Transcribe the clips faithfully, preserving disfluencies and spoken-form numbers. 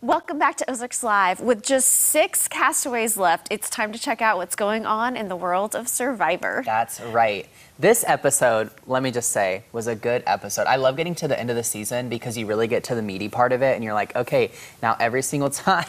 Welcome back to Ozarks Live. With just six castaways left, it's time to check out what's going on in the world of Survivor. That's right. This episode, let me just say, was a good episode. I love getting to the end of the season because you really get to the meaty part of it and you're like, okay, now every single time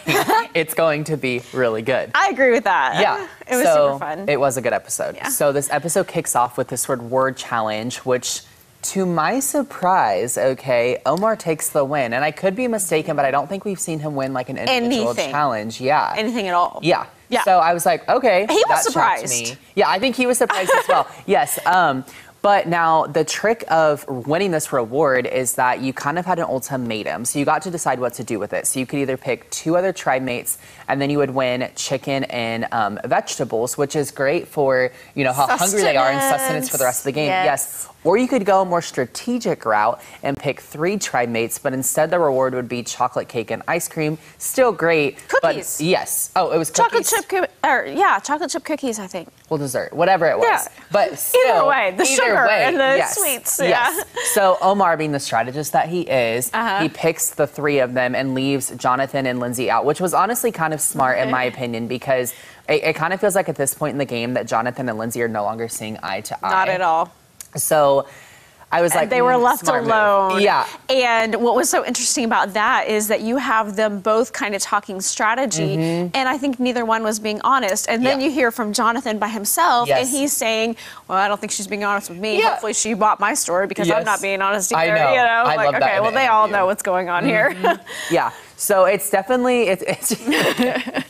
it's going to be really good. I agree with that. Yeah. It was so super fun. It was a good episode. Yeah. So this episode kicks off with this sort of word challenge, which, to my surprise, okay, Omar takes the win. And I could be mistaken, but I don't think we've seen him win like an individual Anything. challenge. Yeah. Anything at all. Yeah. Yeah. So I was like, okay. He was surprised. Me. Yeah, I think he was surprised as well. Yes. Um, but now the trick of winning this reward is that you kind of had an ultimatum. So you got to decide what to do with it. So you could either pick two other tribe mates and then you would win chicken and um, vegetables, which is great for, you know, how sustenance. hungry they are and sustenance for the rest of the game. Yes. yes. Or you could go a more strategic route and pick three tribe mates, but instead the reward would be chocolate cake and ice cream. Still great. Cookies. But yes. Oh, it was chocolate cookies. Chocolate chip, or yeah, chocolate chip cookies, I think. Well, dessert, whatever it was. Yeah. But still, either way, the either sugar way, and the yes, sweets. Yeah. Yes. So Omar, being the strategist that he is, uh-huh. he picks the three of them and leaves Jonathan and Lindsay out, which was honestly kind of smart okay. in my opinion, because it, it kind of feels like at this point in the game that Jonathan and Lindsay are no longer seeing eye to eye. Not at all. So I was like, and they were mm, left alone. Move. Yeah. And what was so interesting about that is that you have them both kind of talking strategy, mm-hmm. and I think neither one was being honest. And then yeah. you hear from Jonathan by himself, yes. and he's saying, "Well, I don't think she's being honest with me. Yeah. Hopefully, she bought my story because yes. I'm not being honest either." I know. You know, I like, love okay, that well, they interview. all know what's going on mm-hmm. here. yeah. So it's definitely it's. it's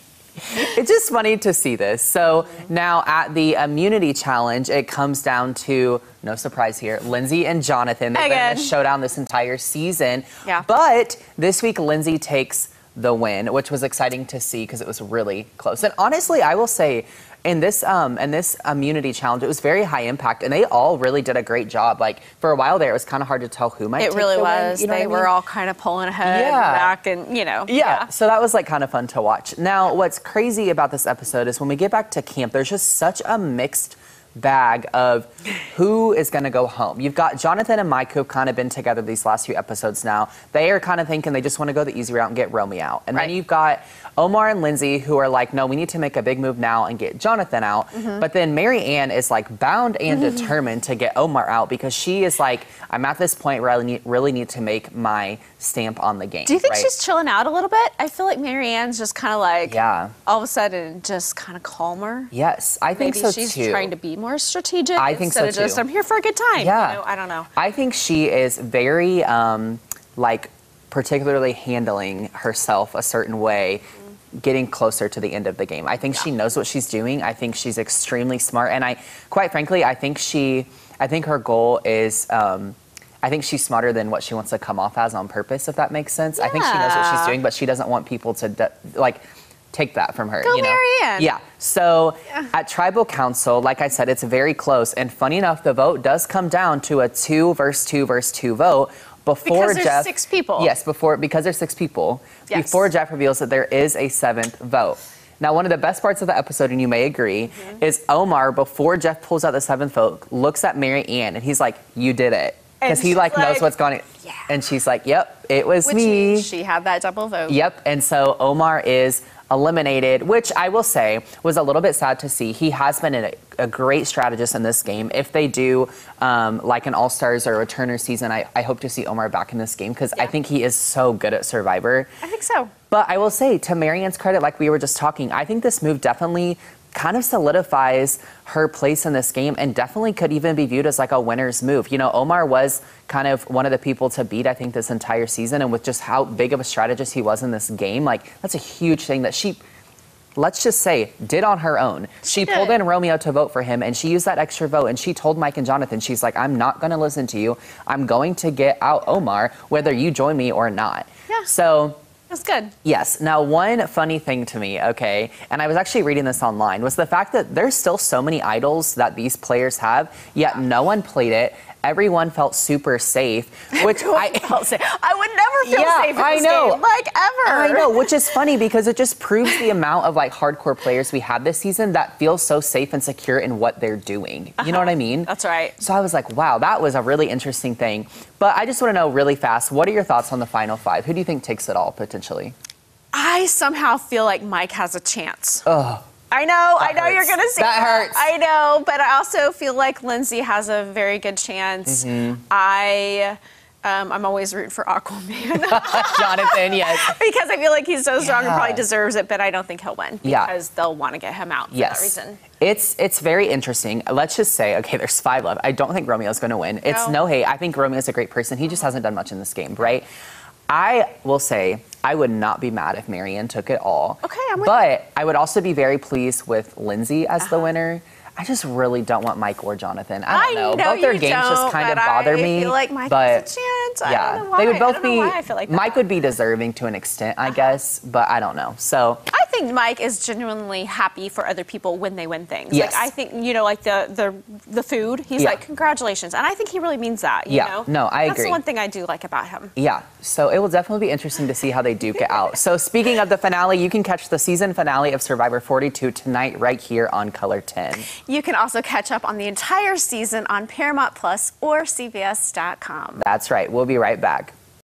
It's just funny to see this. So now at the immunity challenge, it comes down to, no surprise here, Lindsay and Jonathan. They've Again. been in a showdown this entire season. Yeah. But this week, Lindsay takes the win, which was exciting to see because it was really close. And honestly, I will say, in this um and this immunity challenge, it was very high impact, and they all really did a great job. Like for a while there, it was kind of hard to tell who might. It take really the was. Win, you know they I mean? were all kind of pulling ahead, yeah. and back, and you know. Yeah. yeah. So that was like kind of fun to watch. Now, what's crazy about this episode is when we get back to camp, there's just such a mixed bag of who is going to go home. You've got Jonathan and Mike who have kind of been together these last few episodes now. They are kind of thinking they just want to go the easy route and get Romy out. And right. then you've got Omar and Lindsay who are like, no, we need to make a big move now and get Jonathan out. Mm-hmm. But then Mary Ann is like bound and mm-hmm. determined to get Omar out because she is like, I'm at this point where I need, really need to make my stamp on the game. Do you think right? she's chilling out a little bit? I feel like Mary Ann's just kind of like yeah. all of a sudden just kind of calmer. Yes, I think Maybe so she's too. trying to be more strategic I think instead so of too. just I'm here for a good time. Yeah. You know, I don't know. I think she is very um, like particularly handling herself a certain way, mm. getting closer to the end of the game. I think yeah. she knows what she's doing. I think she's extremely smart, and I quite frankly I think she I think her goal is um, I think she's smarter than what she wants to come off as on purpose, if that makes sense. Yeah. I think she knows what she's doing, but she doesn't want people to de- like take that from her. Go you know? Mary Ann. Yeah. So yeah. at Tribal Council, like I said, it's very close. And funny enough, the vote does come down to a two versus two versus two vote. Before because there's Jeff, six people. Yes, before because there's six people. Yes. Before Jeff reveals that there is a seventh vote. Now, one of the best parts of the episode, and you may agree, mm-hmm. is Omar, before Jeff pulls out the seventh vote, looks at Mary Ann and he's like, you did it. Because he like, like knows what's going on. Yeah. And she's like, yep, it was Which me. Means she had that double vote. Yep. And so Omar is eliminated, which I will say was a little bit sad to see. He has been a, a great strategist in this game. If they do um, like an All-Stars or returner season, I, I hope to see Omar back in this game because yeah. I think he is so good at Survivor. I think so. But I will say, to Mary Ann's credit, like we were just talking, I think this move definitely kind of solidifies her place in this game and definitely could even be viewed as like a winner's move. You know, Omar was kind of one of the people to beat, I think, this entire season. And with just how big of a strategist he was in this game, like that's a huge thing that she, let's just say, did on her own. She, she pulled in Romeo to vote for him, and she used that extra vote, and she told Mike and Jonathan, she's like, I'm not going to listen to you. I'm going to get out Omar, whether you join me or not. Yeah. So that's good. Yes. Now, one funny thing to me, okay, and I was actually reading this online, was the fact that there's still so many idols that these players have, yet no one played it. Everyone felt super safe, which I felt safe. I would never feel yeah, safe in I this know. game, like ever. I know, which is funny because it just proves the amount of like hardcore players we have this season that feel so safe and secure in what they're doing. You uh-huh. know what I mean? That's right. So I was like, wow, that was a really interesting thing. But I just want to know really fast, what are your thoughts on the final five? Who do you think takes it all potentially? I somehow feel like Mike has a chance. Ugh. I know, that I know hurts. You're going to say that. That hurts. I know, but I also feel like Lindsay has a very good chance. Mm-hmm. I, um, I'm always rooting for Aquaman. Jonathan, yes. Because I feel like he's so strong yeah. and probably deserves it, but I don't think he'll win because yeah. they'll want to get him out for yes. that reason. It's it's very interesting. Let's just say, okay, there's five left. I don't think Romeo's going to win. It's no, no hate. I think Romeo's a great person. He just hasn't done much in this game, right? I will say I would not be mad if Marianne took it all. Okay, I'm with But you. I would also be very pleased with Lindsay as uh-huh. the winner. I just really don't want Mike or Jonathan. I don't I know. know. Both their games just kind of bother I me. I feel like Mike but has a chance. I yeah, don't know why. They would both I don't know be. Why I feel like that. Mike would be deserving to an extent, I uh-huh. guess, but I don't know. So I think Mike is genuinely happy for other people when they win things. Yes. Like I think you know, like the the the food. He's yeah. like, congratulations, and I think he really means that. You yeah. know? No, I That's agree. That's the one thing I do like about him. Yeah. So it will definitely be interesting to see how they duke it out. So speaking of the finale, you can catch the season finale of Survivor forty-two tonight right here on Color ten. You can also catch up on the entire season on Paramount Plus or C B S dot com. That's right. We'll be right back.